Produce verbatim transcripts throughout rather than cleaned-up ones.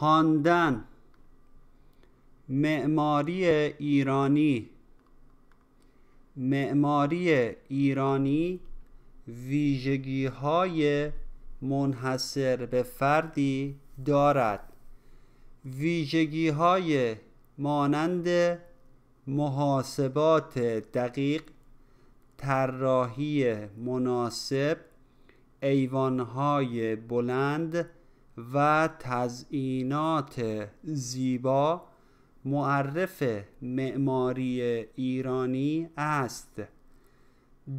خواندن، معماری ایرانی. معماری ایرانی ویژگی‌های منحصر به فردی دارد. ویژگی‌های مانند محاسبات دقیق، طراحی مناسب، ایوان‌های بلند و تزئینات زیبا معرف معماری ایرانی است.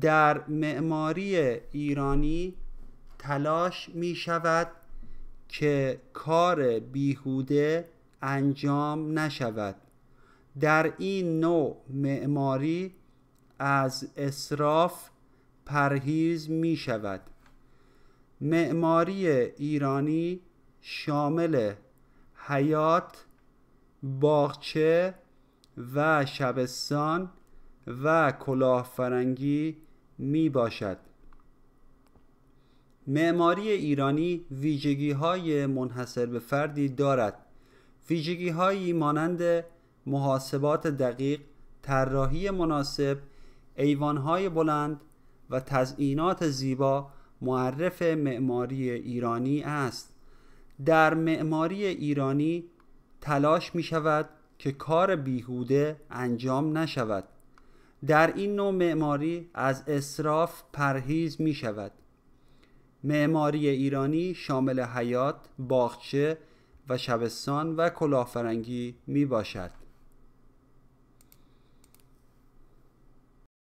در معماری ایرانی تلاش می شود که کار بیهوده انجام نشود. در این نوع معماری از اسراف پرهیز می شود. معماری ایرانی شامل حیاط، باغچه و شبستان و کلاه‌فرنگی می باشد. معماری ایرانی ویژگی‌های منحصر به فردی دارد. ویژگی‌هایی مانند محاسبات دقیق، طراحی مناسب، ایوان‌های بلند و تزئینات زیبا معرف معماری ایرانی است. در معماری ایرانی تلاش می شود که کار بیهوده انجام نشود. در این نوع معماری از اسراف پرهیز می شود. معماری ایرانی شامل حیاط، باغچه و شبستان و کلاه‌فرنگی می باشد.